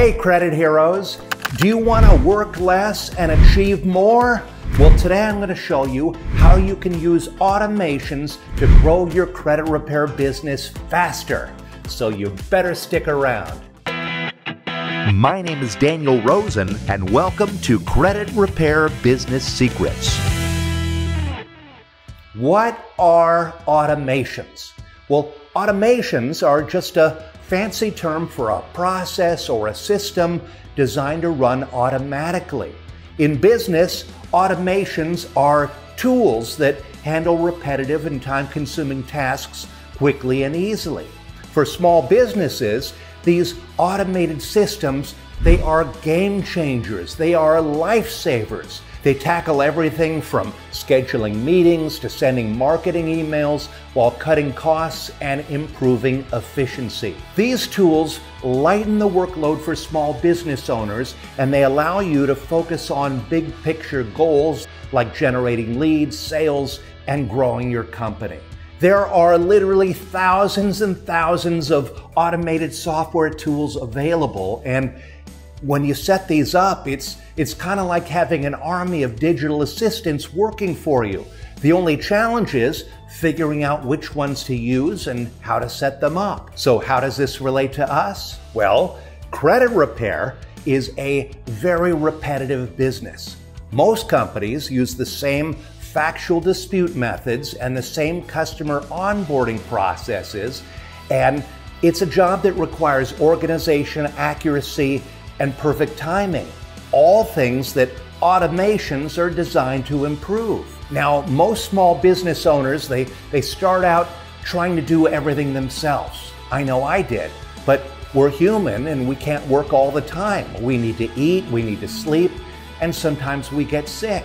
Hey, Credit Heroes. Do you want to work less and achieve more? Well, today I'm going to show you how you can use automations to grow your credit repair business faster. So you better stick around. My name is Daniel Rosen, and welcome to Credit Repair Business Secrets. What are automations? Well, automations are just a fancy term for a process or a system designed to run automatically. In business, automations are tools that handle repetitive and time-consuming tasks quickly and easily. For small businesses, these automated systems, they are game changers. They are lifesavers. They tackle everything from scheduling meetings to sending marketing emails while cutting costs and improving efficiency. These tools lighten the workload for small business owners, and they allow you to focus on big picture goals like generating leads, sales, and growing your company. There are literally thousands and thousands of automated software tools available, and when you set these up, it's kind of like having an army of digital assistants working for you. The only challenge is figuring out which ones to use and how to set them up. So how does this relate to us? Well, credit repair is a very repetitive business. Most companies use the same factual dispute methods and the same customer onboarding processes, and it's a job that requires organization, accuracy, and perfect timing, all things that automations are designed to improve. Now, most small business owners, they start out trying to do everything themselves. I know I did, but we're human and we can't work all the time. We need to eat, we need to sleep, and sometimes we get sick.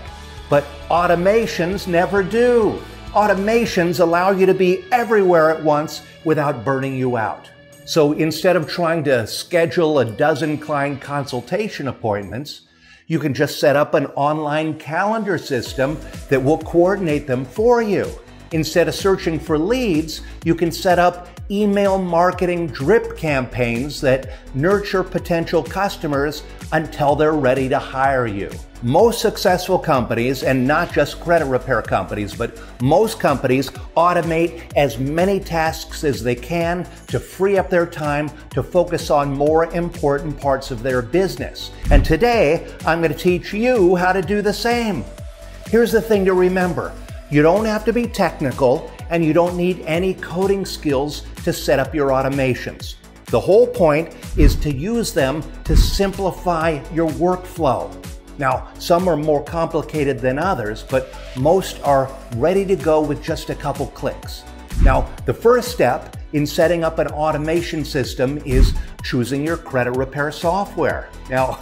But automations never do. Automations allow you to be everywhere at once without burning you out. So instead of trying to schedule a dozen client consultation appointments, you can just set up an online calendar system that will coordinate them for you. Instead of searching for leads, you can set up email marketing drip campaigns that nurture potential customers until they're ready to hire you. Most successful companies, and not just credit repair companies, but most companies automate as many tasks as they can to free up their time to focus on more important parts of their business. And today, I'm going to teach you how to do the same. Here's the thing to remember. You don't have to be technical, and you don't need any coding skills to set up your automations. The whole point is to use them to simplify your workflow. Now, some are more complicated than others, but most are ready to go with just a couple clicks. Now, the first step in setting up an automation system is choosing your credit repair software. Now,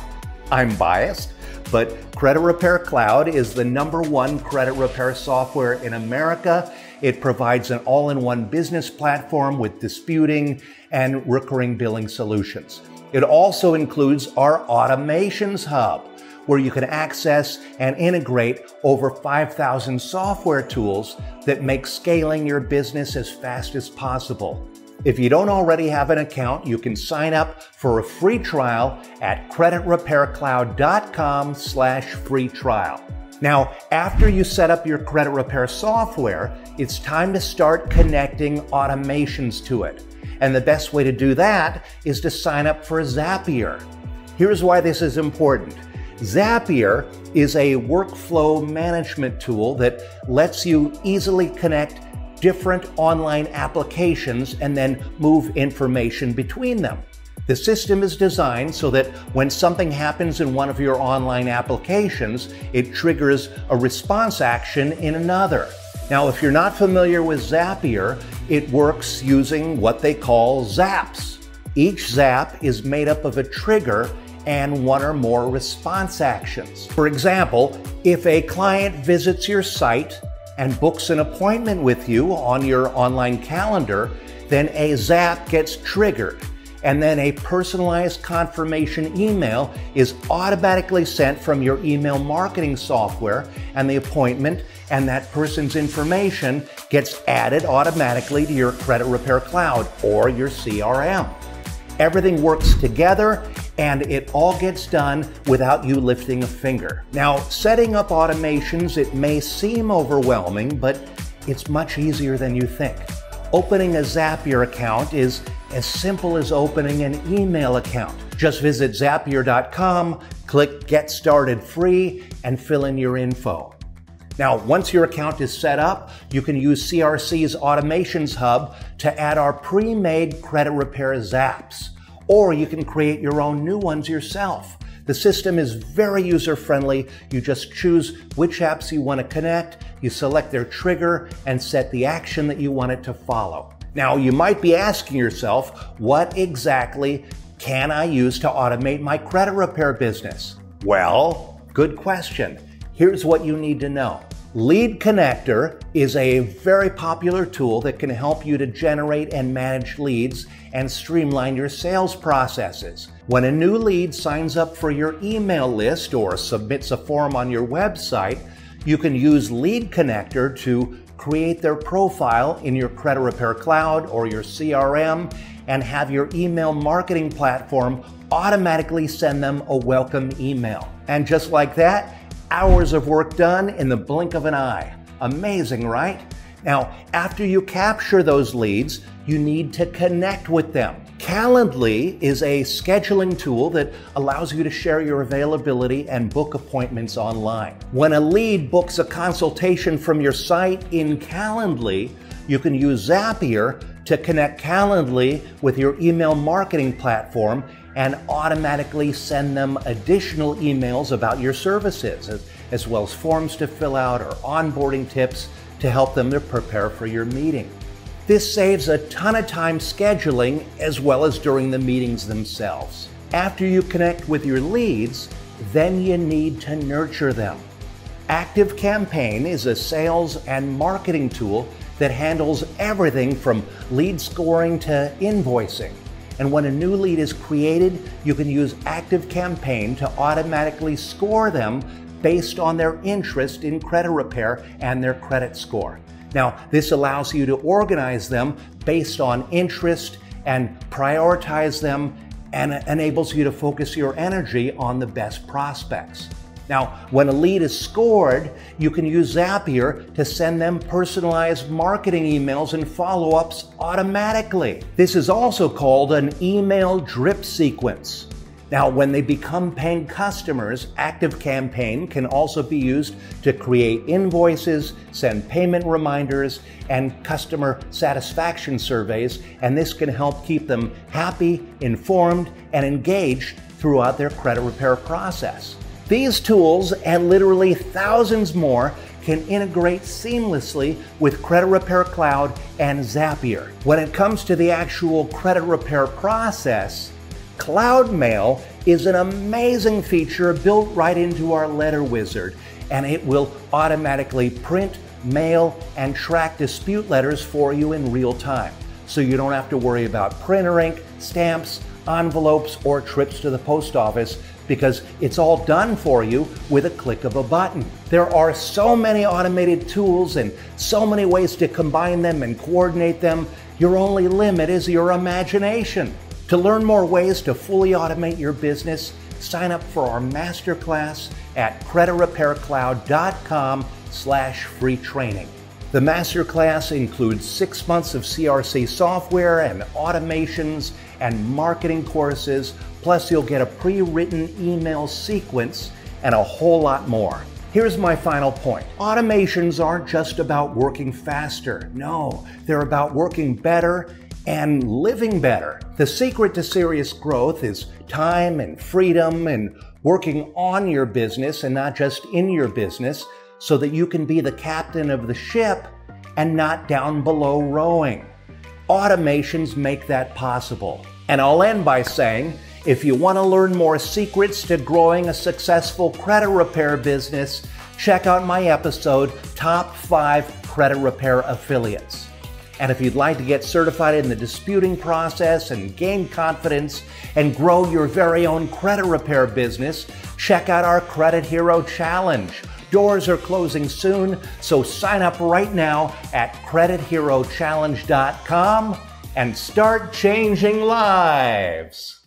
I'm biased, but Credit Repair Cloud is the #1 credit repair software in America. It provides an all-in-one business platform with disputing and recurring billing solutions. It also includes our Automations Hub, where you can access and integrate over 5,000 software tools that make scaling your business as fast as possible. If you don't already have an account, you can sign up for a free trial at creditrepaircloud.com/free trial. Now, after you set up your credit repair software, it's time to start connecting automations to it. And the best way to do that is to sign up for Zapier. Here's why this is important. Zapier is a workflow management tool that lets you easily connect different online applications and then move information between them. The system is designed so that when something happens in one of your online applications, it triggers a response action in another. Now, if you're not familiar with Zapier, it works using what they call zaps. Each zap is made up of a trigger and one or more response actions. For example, if a client visits your site and books an appointment with you on your online calendar, then a zap gets triggered, and then a personalized confirmation email is automatically sent from your email marketing software, and the appointment and that person's information gets added automatically to your Credit Repair Cloud or your CRM. Everything works together and it all gets done without you lifting a finger. Now, setting up automations, it may seem overwhelming, but it's much easier than you think. Opening a Zapier account is as simple as opening an email account. Just visit Zapier.com, click Get Started Free, and fill in your info. Now, once your account is set up, you can use CRC's Automations Hub to add our pre-made credit repair zaps, or you can create your own new ones yourself. The system is very user-friendly. You just choose which apps you want to connect, you select their trigger, and set the action that you want it to follow. Now, you might be asking yourself, what exactly can I use to automate my credit repair business? Well, good question. Here's what you need to know. Lead Connector is a very popular tool that can help you to generate and manage leads and streamline your sales processes. When a new lead signs up for your email list or submits a form on your website, you can use Lead Connector to create their profile in your Credit Repair Cloud or your CRM and have your email marketing platform automatically send them a welcome email. And just like that, hours of work done in the blink of an eye. Amazing, right? Now, after you capture those leads, you need to connect with them. Calendly is a scheduling tool that allows you to share your availability and book appointments online. When a lead books a consultation from your site in Calendly, you can use Zapier to connect Calendly with your email marketing platform and automatically send them additional emails about your services, as well as forms to fill out or onboarding tips to help them to prepare for your meeting. This saves a ton of time scheduling as well as during the meetings themselves. After you connect with your leads, then you need to nurture them. ActiveCampaign is a sales and marketing tool that handles everything from lead scoring to invoicing. And when a new lead is created, you can use ActiveCampaign to automatically score them based on their interest in credit repair and their credit score. Now, this allows you to organize them based on interest and prioritize them and enables you to focus your energy on the best prospects. Now, when a lead is scored, you can use Zapier to send them personalized marketing emails and follow-ups automatically. This is also called an email drip sequence. Now, when they become paying customers, ActiveCampaign can also be used to create invoices, send payment reminders, and customer satisfaction surveys, and this can help keep them happy, informed, and engaged throughout their credit repair process. These tools and literally thousands more can integrate seamlessly with Credit Repair Cloud and Zapier. When it comes to the actual credit repair process, Cloud Mail is an amazing feature built right into our Letter Wizard, and it will automatically print, mail, and track dispute letters for you in real time. So you don't have to worry about printer ink, stamps, envelopes, or trips to the post office, because it's all done for you with a click of a button. There are so many automated tools and so many ways to combine them and coordinate them. Your only limit is your imagination. To learn more ways to fully automate your business, sign up for our masterclass at creditrepaircloud.com/free training. The masterclass includes 6 months of CRC software and automations and marketing courses, plus you'll get a pre-written email sequence and a whole lot more. Here's my final point. Automations aren't just about working faster. No, they're about working better and living better. The secret to serious growth is time and freedom and working on your business and not just in your business, so that you can be the captain of the ship and not down below rowing. Automations make that possible. And I'll end by saying, if you want to learn more secrets to growing a successful credit repair business, check out my episode, Top 5 Credit Repair Affiliates. And if you'd like to get certified in the disputing process and gain confidence and grow your very own credit repair business, check out our Credit Hero Challenge. Doors are closing soon, so sign up right now at CreditHeroChallenge.com and start changing lives.